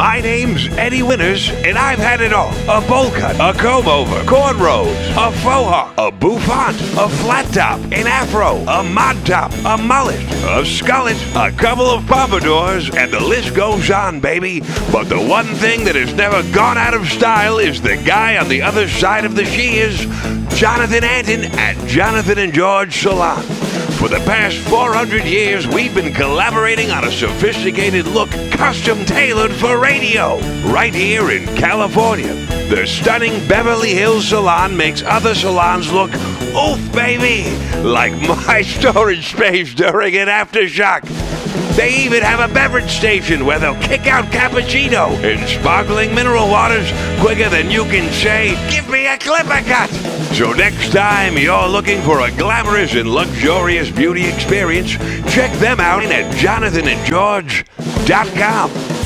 My name's Eddie Winters, and I've had it all. A bowl cut, a comb over, cornrows, a faux hawk, a bouffant, a flat top, an afro, a mod top, a mullet, a skullet, a couple of pompadours, and the list goes on, baby. But the one thing that has never gone out of style is the guy on the other side of the shears, Jonathan Antin at Jonathan and George Salon. For the past 400 years, we've been collaborating on a sophisticated look custom-tailored for radio, right here in California. The stunning Beverly Hills Salon makes other salons look, oof, baby, like my storage space during an aftershock. They even have a beverage station where they'll kick out cappuccino and sparkling mineral waters quicker than you can say, give me a clipper cut. So next time you're looking for a glamorous and luxurious beauty experience, check them out at JonathanandGeorge.com.